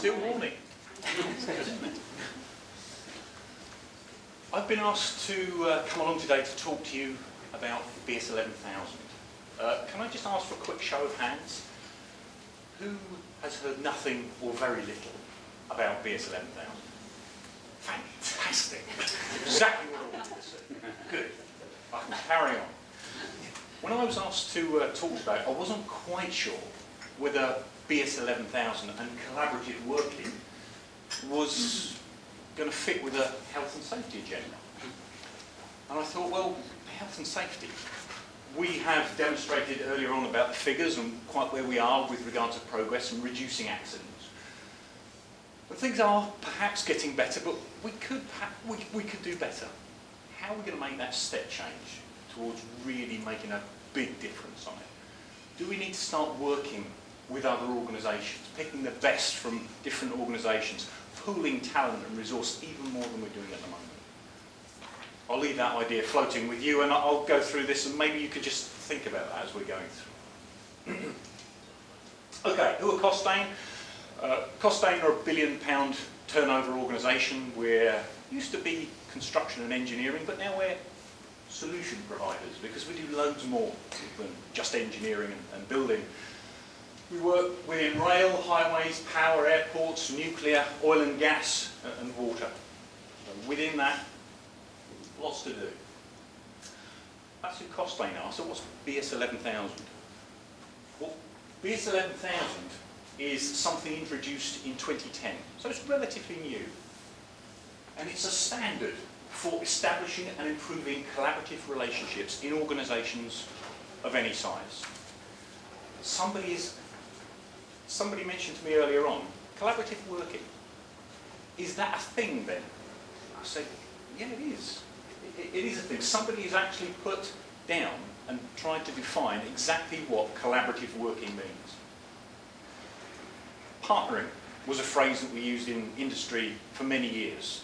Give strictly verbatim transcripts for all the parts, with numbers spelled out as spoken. still warming. I've been asked to uh, come along today to talk to you about B S eleven thousand. Uh, can I just ask for a quick show of hands? Who has heard nothing or very little about B S eleven thousand? Fantastic. Exactly what I wanted to see. Good. I can carry on. When I was asked to uh, talk today, I wasn't quite sure whether B S eleven thousand and collaborative working was going to fit with a health and safety agenda. And I thought, well, health and safety. We have demonstrated earlier on about the figures and quite where we are with regard to progress and reducing accidents. But things are perhaps getting better, but we could, we, we could do better. How are we going to make that step change towards really making a big difference on it? Do we need to start working with other organisations, picking the best from different organisations, pooling talent and resource even more than we're doing at the moment? I'll leave that idea floating with you, and I'll go through this, and maybe you could just think about that as we're going through. Okay, who are Costain? Uh, Costain are a billion pound turnover organisation. We used to be construction and engineering, but now we're solution providers because we do loads more than just engineering and, and building. We work within rail, highways, power, airports, nuclear, oil and gas, uh, and water. So within that, lots to do. That's who Costain are. So what's B S eleven thousand? Well, B S eleven thousand is something introduced in twenty ten, so it's relatively new. And it's a standard for establishing and improving collaborative relationships in organisations of any size. Somebody, is, somebody mentioned to me earlier on, collaborative working. Is that a thing then? I said, yeah, it is. It, it is a thing. Somebody has actually put down and tried to define exactly what collaborative working means. Partnering was a phrase that we used in industry for many years.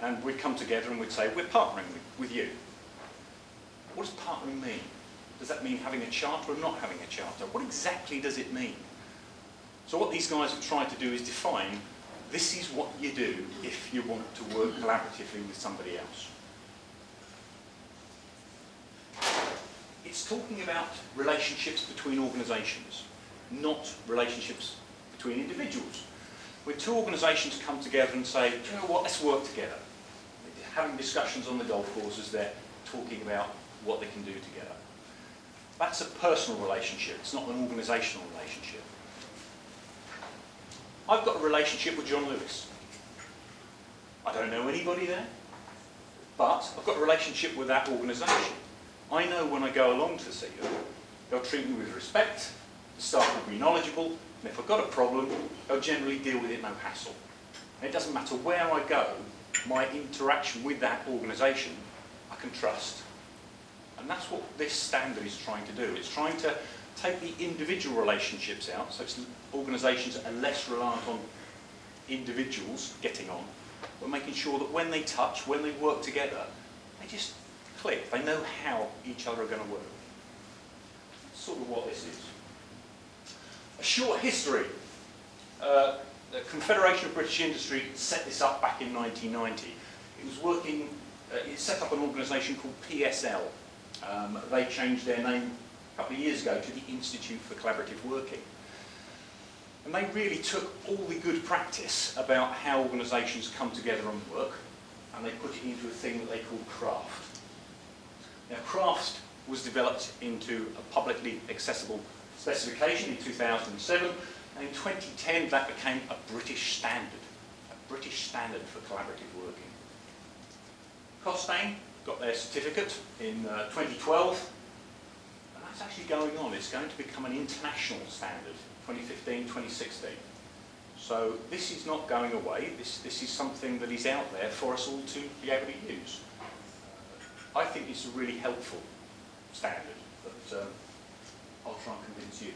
And we'd come together and we'd say, we're partnering with, with you. What does partnering mean? Does that mean having a charter or not having a charter? What exactly does it mean? So what these guys have tried to do is define, this is what you do if you want to work collaboratively with somebody else. It's talking about relationships between organisations, not relationships between individuals. When two organisations come together and say, do you know what, let's work together. They're having discussions on the golf courses, they're talking about what they can do together. That's a personal relationship, it's not an organisational relationship. I've got a relationship with John Lewis. I don't know anybody there, but I've got a relationship with that organisation. I know when I go along to see them, they'll treat me with respect, the staff will be knowledgeable, and if I've got a problem, they'll generally deal with it no hassle. And it doesn't matter where I go, my interaction with that organisation, I can trust. And that's what this standard is trying to do. It's trying to take the individual relationships out, so organisations are less reliant on individuals getting on, but making sure that when they touch, when they work together, they just click. They know how each other are going to work. That's sort of what this is. A short history. Uh, the Confederation of British Industry set this up back in nineteen ninety. It was working, uh, it set up an organisation called P S L. Um, they changed their name a couple of years ago to the Institute for Collaborative Working. And they really took all the good practice about how organisations come together and work, and they put it into a thing that they call CRAFT. Now, CRAFT was developed into a publicly accessible specification in two thousand seven, and in twenty ten that became a British standard, a British standard for collaborative working. Costain got their certificate in uh, twenty twelve, and that's actually going on. It's going to become an international standard, twenty fifteen, twenty sixteen. So this is not going away. This, this is something that is out there for us all to be able to use. I think it's a really helpful standard, but um, I'll try and convince you.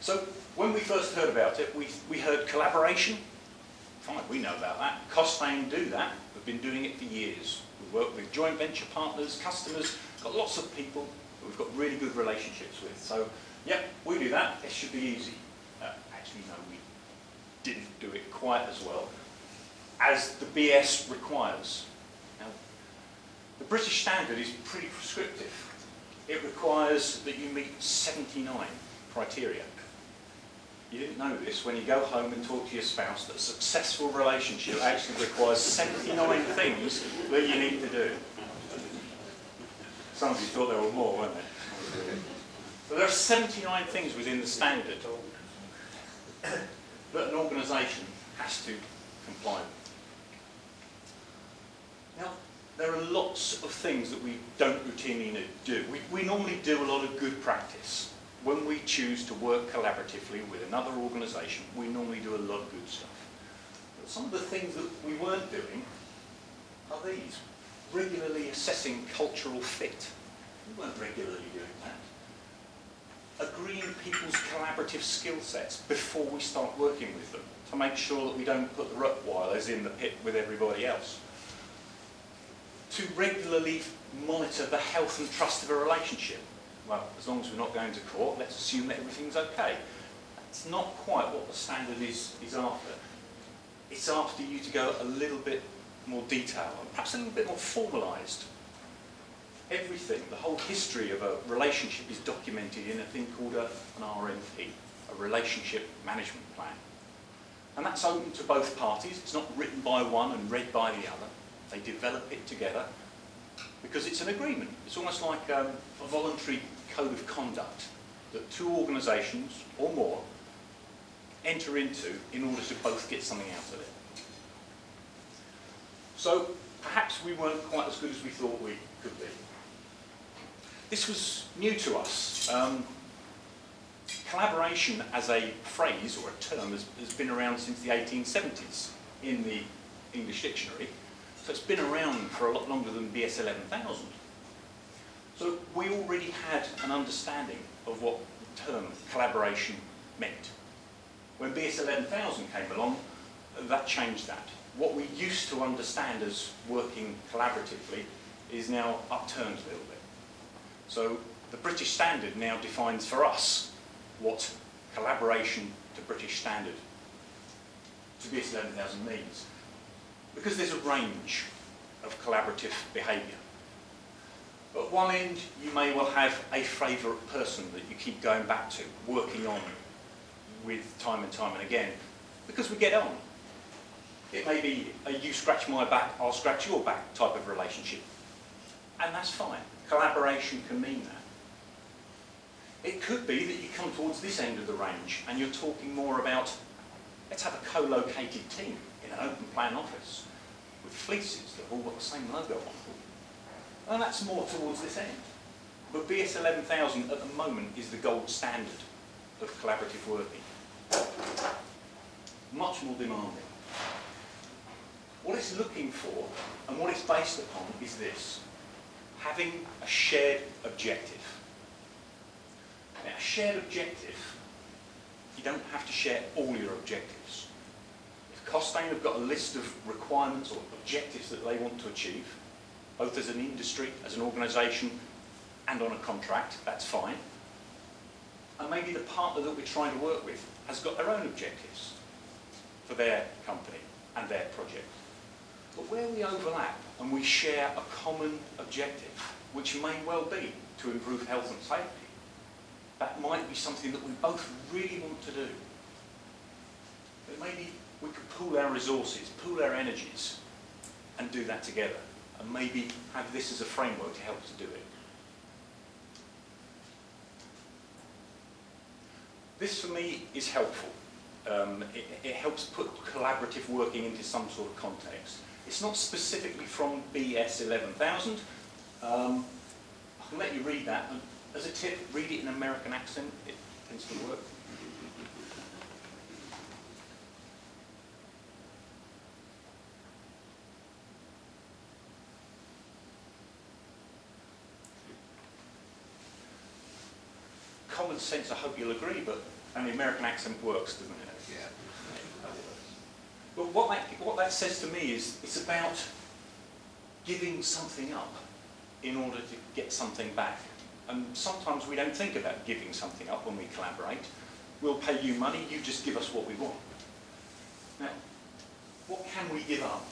So when we first heard about it, we, we heard collaboration. Fine, we know about that. Costain do that. We've been doing it for years. We work with joint venture partners, customers, got lots of people that we've got really good relationships with. So, yep, we do that. It should be easy. Uh, actually, no, we didn't do it quite as well as the B S requires. Now, the British standard is pretty prescriptive. It requires that you meet seventy-nine criteria. You didn't know this. When you go home and talk to your spouse, that a successful relationship actually requires seventy-nine things that you need to do. Some of you thought there were more, weren't there? So there are seventy-nine things within the standard that an organisation has to comply with. Now, there are lots of things that we don't routinely do. We, we normally do a lot of good practice. When we choose to work collaboratively with another organisation, we normally do a lot of good stuff. But some of the things that we weren't doing are these. Regularly assessing cultural fit. We weren't regularly doing that. Agreeing people's collaborative skill sets before we start working with them, to make sure that we don't put the Rottweilers in the pit with everybody else. To regularly monitor the health and trust of a relationship. Well, as long as we're not going to court, let's assume that everything's okay. That's not quite what the standard is, is after. It's after you to go a little bit more detail, perhaps a little bit more formalised. Everything, the whole history of a relationship is documented in a thing called a, an R M P, a Relationship Management Plan. And that's open to both parties. It's not written by one and read by the other. They develop it together because it's an agreement. It's almost like um, a voluntary code of conduct that two organisations or more enter into in order to both get something out of it. So perhaps we weren't quite as good as we thought we could be. This was new to us. Um, collaboration as a phrase or a term has, has been around since the eighteen seventies in the English dictionary. So it's been around for a lot longer than B S eleven thousand. So we already had an understanding of what the term collaboration meant. When B S eleven thousand came along, that changed that. What we used to understand as working collaboratively is now upturned a little bit. So the British standard now defines for us what collaboration to British standard to B S eleven thousand means. Because there's a range of collaborative behaviour. At one end, you may well have a favourite person that you keep going back to, working on with time and time and again, because we get on. It may be a you scratch my back, I'll scratch your back type of relationship. And that's fine. Collaboration can mean that. It could be that you come towards this end of the range and you're talking more about, let's have a co-located team in an open plan office with fleeces that have all got the same logo on. And that's more towards this end. But B S eleven thousand at the moment is the gold standard of collaborative working. Much more demanding. What it's looking for, and what it's based upon, is this. Having a shared objective. Now, a shared objective, you don't have to share all your objectives. If Costain have got a list of requirements or objectives that they want to achieve, both as an industry, as an organisation, and on a contract, that's fine. And maybe the partner that we're trying to work with has got their own objectives for their company and their project. But where we overlap and we share a common objective, which may well be to improve health and safety, that might be something that we both really want to do. But maybe we could pool our resources, pool our energies, and do that together, and maybe have this as a framework to help us do it. This, for me, is helpful. Um, it, it helps put collaborative working into some sort of context. It's not specifically from B S eleven thousand. Um, I can let you read that. And as a tip, read it in an American accent. It tends to work. Common sense, I hope you'll agree, but and the American accent works, doesn't it? Yeah. But what that, what that says to me is it's about giving something up in order to get something back. And sometimes we don't think about giving something up when we collaborate. We'll pay you money, you just give us what we want. Now, what can we give up?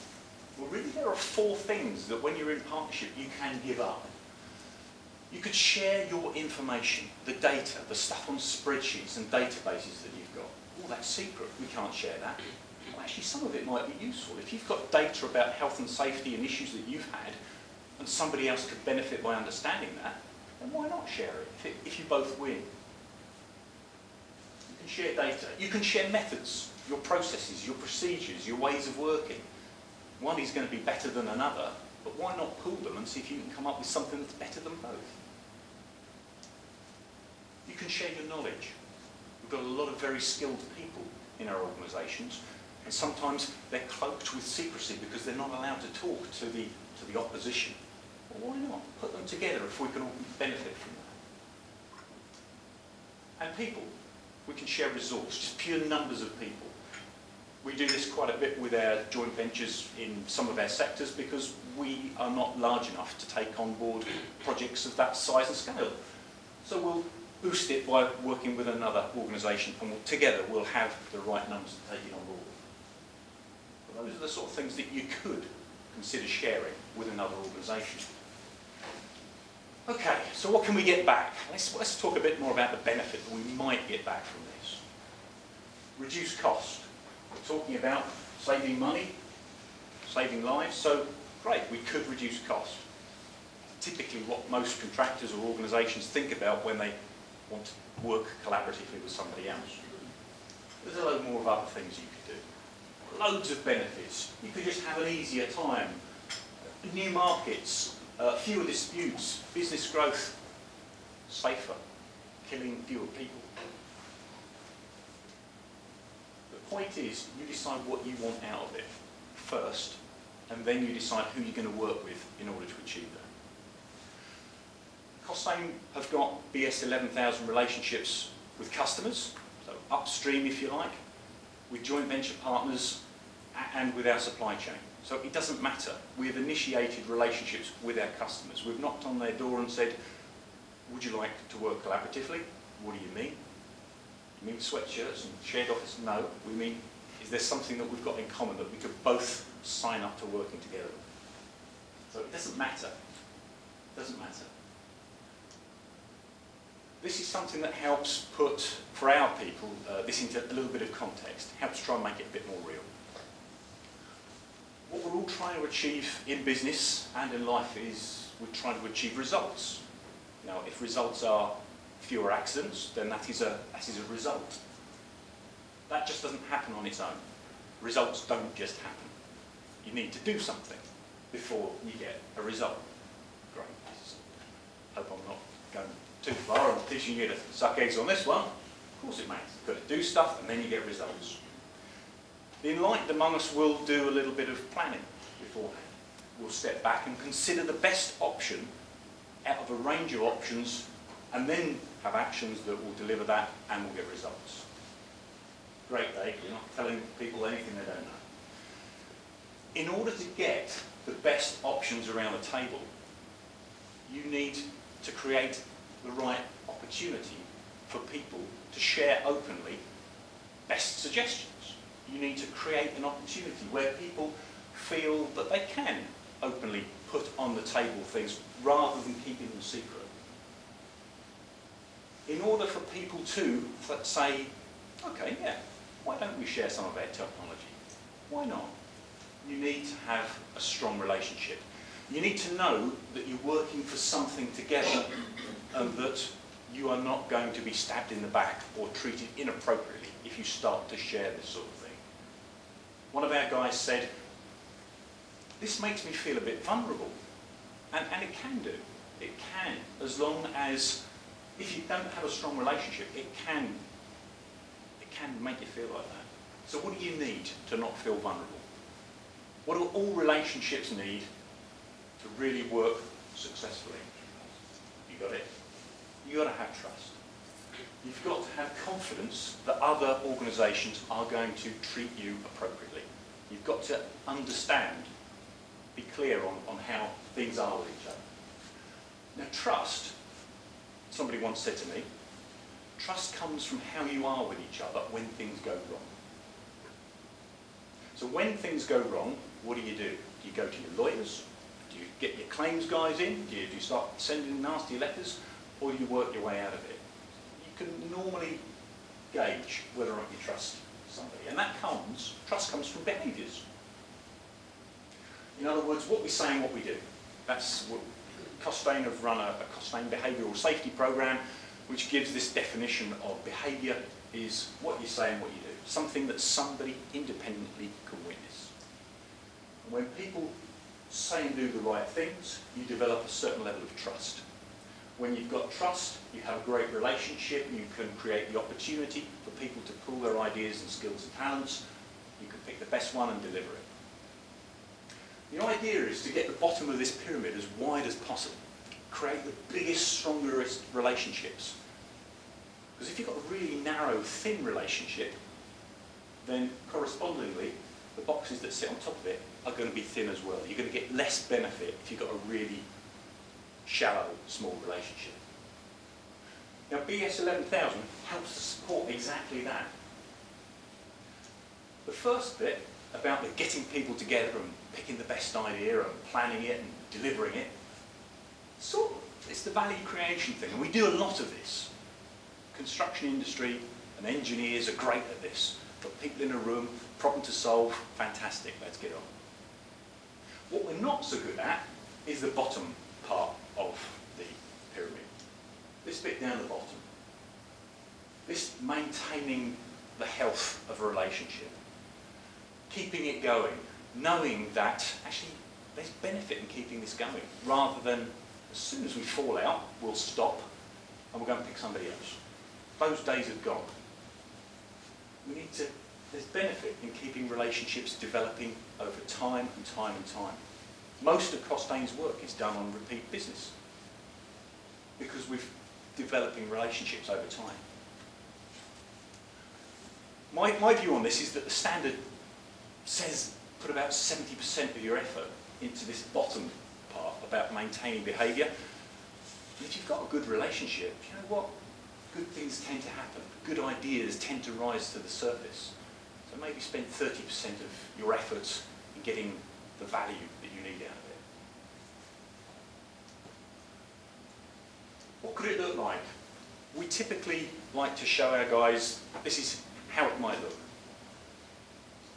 Well, really there are four things that when you're in partnership you can give up. You could share your information, the data, the stuff on spreadsheets and databases that you've got. All that's secret, we can't share that. Well, actually some of it might be useful. If you've got data about health and safety and issues that you've had, and somebody else could benefit by understanding that, then why not share it if, it, if you both win? You can share data. You can share methods, your processes, your procedures, your ways of working. One is going to be better than another, but why not pool them and see if you can come up with something that's better than both? You can share your knowledge. We've got a lot of very skilled people in our organisations, and sometimes they're cloaked with secrecy because they're not allowed to talk to the, to the opposition. Well, why not put them together if we can all benefit from that? And people, we can share resources, just pure numbers of people. We do this quite a bit with our joint ventures in some of our sectors because we are not large enough to take on board projects of that size and scale. So we'll boost it by working with another organisation, and we'll, together we'll have the right numbers to take it on board. But those are the sort of things that you could consider sharing with another organisation. Okay, so what can we get back? Let's, let's talk a bit more about the benefit that we might get back from this. Reduce cost. We're talking about saving money, saving lives, so great, we could reduce cost. Typically what most contractors or organisations think about when they want to work collaboratively with somebody else. There's a load more of other things you could do. Loads of benefits. You could just have an easier time. New markets, uh, fewer disputes, business growth, safer, killing fewer people. The point is, you decide what you want out of it first, and then you decide who you're going to work with in order to achieve that. Costain have got B S eleven thousand relationships with customers, so upstream if you like, with joint venture partners and with our supply chain. So it doesn't matter. We've initiated relationships with our customers. We've knocked on their door and said, would you like to work collaboratively? What do you mean? We mean sweatshirts and shared office? No. We mean, is there something that we've got in common that we could both sign up to working together? So it doesn't matter. It doesn't matter. This is something that helps put, for our people, uh, this into a little bit of context. Helps try and make it a bit more real. What we're all trying to achieve in business and in life is we're trying to achieve results. Now, if results are fewer accidents, then that is, a, that is a result. That just doesn't happen on its own. Results don't just happen. You need to do something before you get a result. Great. Hope I'm not going too far. I'm teaching you to suck eggs on this one. Of course it matters. You've got to do stuff and then you get results. The enlightened among us will do a little bit of planning beforehand. We'll step back and consider the best option out of a range of options, and then have actions that will deliver that and will get results. Great day, you're not telling people anything they don't know. In order to get the best options around the table, you need to create the right opportunity for people to share openly best suggestions. You need to create an opportunity where people feel that they can openly put on the table things rather than keeping them secret. In order for people to say, okay, yeah, why don't we share some of our technology? Why not? You need to have a strong relationship. You need to know that you're working for something together and that you are not going to be stabbed in the back or treated inappropriately if you start to share this sort of thing. One of our guys said, this makes me feel a bit vulnerable. And, and it can do. It can, as long as if you don't have a strong relationship, it can, it can make you feel like that. So what do you need to not feel vulnerable? What do all relationships need to really work successfully? You got it. You've got to have trust. You've got to have confidence that other organisations are going to treat you appropriately. You've got to understand, be clear on, on how things are with each other. Now trust, somebody once said to me, trust comes from how you are with each other when things go wrong. So when things go wrong, what do you do? Do you go to your lawyers? Do you get your claims guys in? Do you, do you start sending nasty letters? Or do you work your way out of it? You can normally gauge whether or not you trust somebody. And that comes, trust comes from behaviours. In other words, what we say and what we do. That's what Costain have run a, a Costain behavioural safety program, which gives this definition of behaviour is what you say and what you do. Something that somebody independently can witness. And when people say and do the right things, you develop a certain level of trust. When you've got trust, you have a great relationship, you can create the opportunity for people to pool their ideas and skills and talents. You can pick the best one and deliver it. The idea is to get the bottom of this pyramid as wide as possible. Create the biggest, strongest relationships. Because if you've got a really narrow, thin relationship, then correspondingly, the boxes that sit on top of it are going to be thin as well. You're going to get less benefit if you've got a really shallow, small relationship. Now, B S eleven thousand helps to support exactly that. The first bit about the getting people together and picking the best idea and planning it and delivering it, sort of, it's the value creation thing, and we do a lot of this. Construction industry and engineers are great at this. Got people in a room, problem to solve, fantastic, let's get on. What we're not so good at is the bottom part of the pyramid. This bit down the bottom. This maintaining the health of a relationship. Keeping it going. Knowing that actually there's benefit in keeping this going. Rather than as soon as we fall out, we'll stop and we'll go and pick somebody else. Those days have gone. We need to, there's benefit in keeping relationships developing over time and time and time. Most of Costain's work is done on repeat business because we're developing relationships over time. My, my view on this is that the standard says put about seventy percent of your effort into this bottom part about maintaining behaviour. If you've got a good relationship, you know what? Good things tend to happen. Good ideas tend to rise to the surface. So maybe spend thirty percent of your efforts in getting the value that you need out of it. What could it look like? We typically like to show our guys, this is how it might look.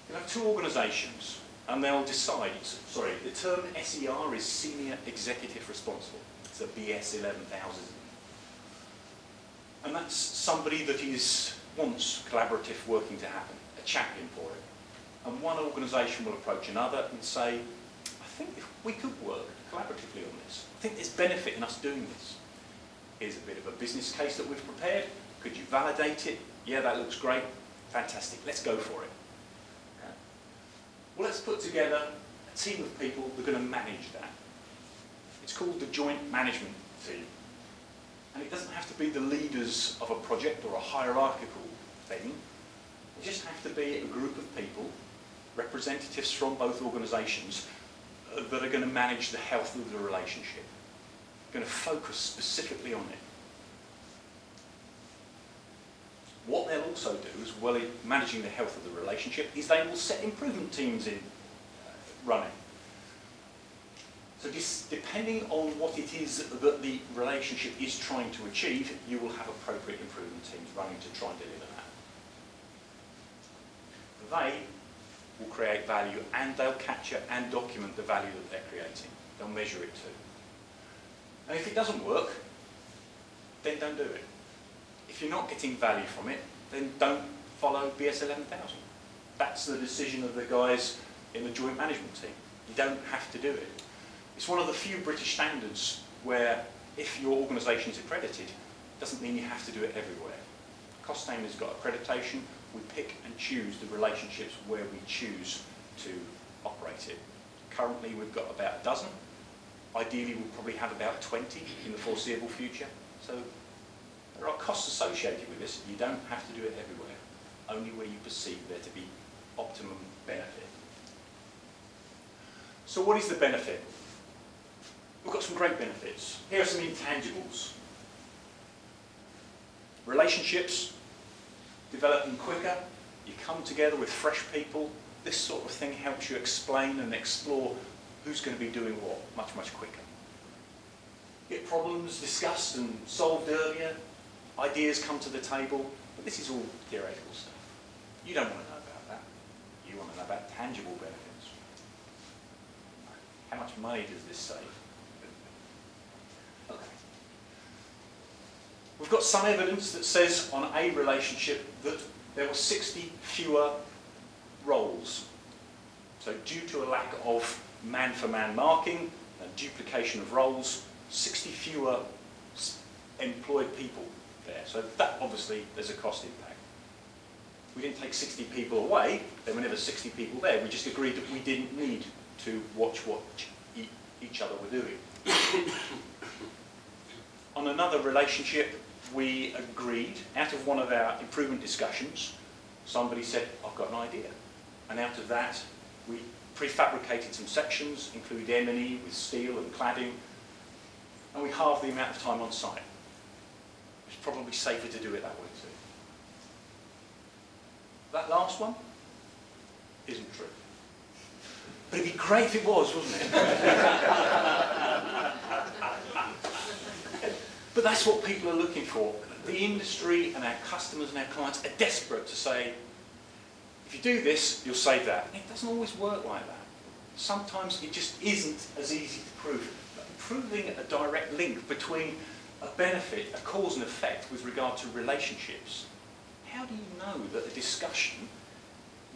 You'll have two organisations, and they'll decide, sorry, the term S E R is Senior Executive Responsible. It's a B S eleven thousand. And that's somebody that is, wants collaborative working to happen, a champion for it. And one organisation will approach another and say, I think if we could work collaboratively on this. I think there's benefit in us doing this. Here's a bit of a business case that we've prepared. Could you validate it? Yeah, that looks great. Fantastic. Let's go for it. Okay. Well, let's put together a team of people who are going to manage that. It's called the Joint Management Team. And it doesn't have to be the leaders of a project or a hierarchical thing. It just have to be a group of people, representatives from both organisations, uh, that are going to manage the health of the relationship. Going to focus specifically on it. What they'll also do, as well as managing the health of the relationship, is they will set improvement teams in uh, running. So this, depending on what it is that the relationship is trying to achieve, you will have appropriate improvement teams running to try and deliver that. They will create value and they'll capture and document the value that they're creating. They'll measure it too. And if it doesn't work, then don't do it. If you're not getting value from it, then don't follow B S eleven thousand. That's the decision of the guys in the joint management team. You don't have to do it. It's one of the few British standards where if your organisation is accredited, it doesn't mean you have to do it everywhere. Costain has got accreditation. We pick and choose the relationships where we choose to operate it. Currently we've got about a dozen. Ideally we'll probably have about twenty in the foreseeable future. So there are costs associated with this. You don't have to do it everywhere, only where you perceive there to be optimum benefit. So what is the benefit? We've got some great benefits. Here are some intangibles. Relationships, developing quicker, you come together with fresh people, this sort of thing helps you explain and explore who's going to be doing what much, much quicker. Get problems discussed and solved earlier, ideas come to the table, but this is all theoretical stuff. You don't want to know about that. You want to know about tangible benefits. How much money does this save? Okay. We've got some evidence that says on a relationship that there were sixty fewer roles. So due to a lack of man-for-man marking and duplication of roles, sixty fewer employed people there. So that obviously there's a cost impact. We didn't take sixty people away, there were never sixty people there. We just agreed that we didn't need to watch what each other were doing. On another relationship, we agreed, out of one of our improvement discussions, somebody said, I've got an idea. And out of that, we prefabricated some sections, including M and E with steel and cladding, and we halved the amount of time on site. It's probably safer to do it that way too. That last one isn't true. But it'd be great if it was, wouldn't it? But that's what people are looking for. The industry and our customers and our clients are desperate to say, if you do this, you'll save that. And it doesn't always work like that. Sometimes it just isn't as easy to prove. Proving a direct link between a benefit, a cause and effect with regard to relationships. How do you know that a discussion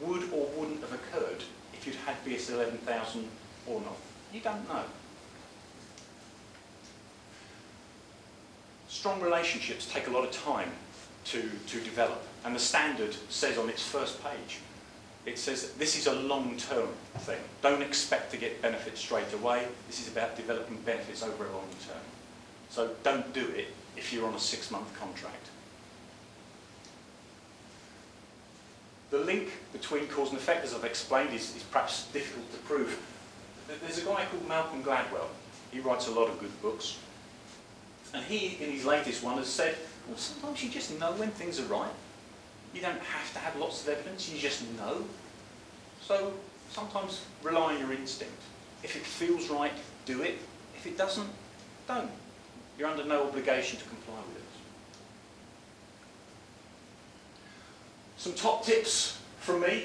would or wouldn't have occurred if you'd had B S eleven thousand or not? You don't know. Strong relationships take a lot of time to, to develop, and the standard says on its first page, it says this is a long-term thing. Don't expect to get benefits straight away. This is about developing benefits over a long term. So don't do it if you're on a six-month contract. The link between cause and effect, as I've explained, is, is perhaps difficult to prove. There's a guy called Malcolm Gladwell. He writes a lot of good books. And he, in his latest one, has said, well, sometimes you just know when things are right. You don't have to have lots of evidence, you just know. So sometimes rely on your instinct. If it feels right, do it. If it doesn't, don't. You're under no obligation to comply with it. Some top tips from me.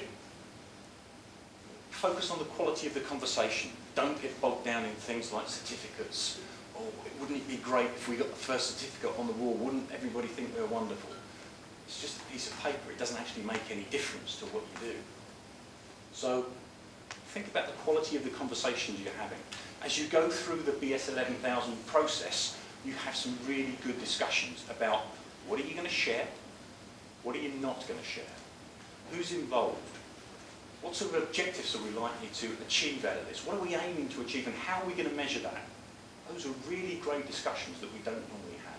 Focus on the quality of the conversation. Don't get bogged down in things like certificates. Oh, wouldn't it be great if we got the first certificate on the wall? Wouldn't everybody think we were wonderful? It's just a piece of paper. It doesn't actually make any difference to what you do. So think about the quality of the conversations you're having. As you go through the B S eleven thousand process, you have some really good discussions about what are you going to share, what are you not going to share, who's involved, what sort of objectives are we likely to achieve out of this, what are we aiming to achieve, and how are we going to measure that? Those are really great discussions that we don't normally have.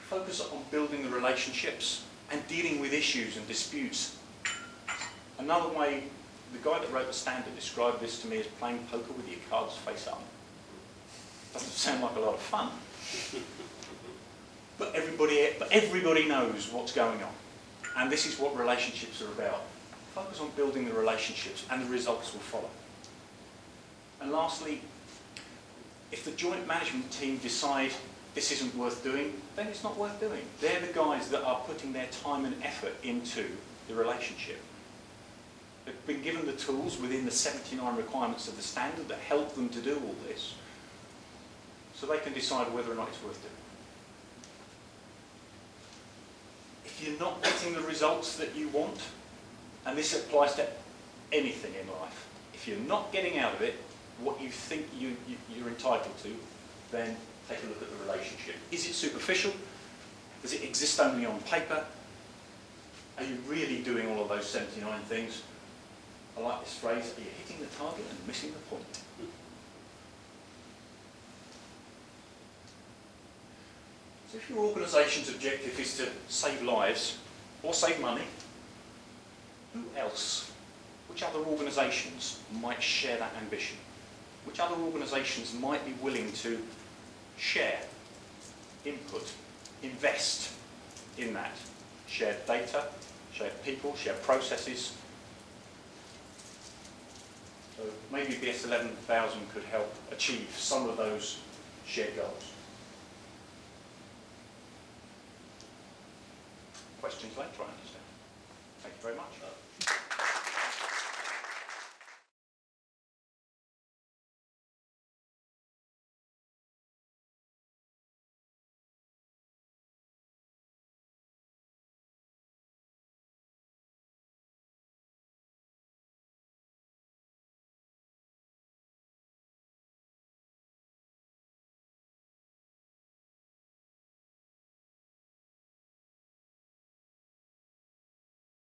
Focus on building the relationships and dealing with issues and disputes. Another way, the guy that wrote the standard described this to me as playing poker with your cards face up. Doesn't sound like a lot of fun. But everybody, but everybody knows what's going on. And this is what relationships are about. Focus on building the relationships and the results will follow. And lastly, if the joint management team decide this isn't worth doing, then it's not worth doing. They're the guys that are putting their time and effort into the relationship. They've been given the tools within the seventy-nine requirements of the standard that help them to do all this, so they can decide whether or not it's worth doing. If you're not getting the results that you want, and this applies to anything in life, if you're not getting out of it what you think you, you, you're entitled to, then take a look at the relationship. Is it superficial? Does it exist only on paper? Are you really doing all of those seventy-nine things? I like this phrase, are you hitting the target and missing the point? So if your organisation's objective is to save lives or save money, who else, which other organisations might share that ambition? Which other organisations might be willing to share, input, invest in that? Shared data, shared people, shared processes. So maybe B S eleven thousand could help achieve some of those shared goals. Questions later, I understand. Thank you very much.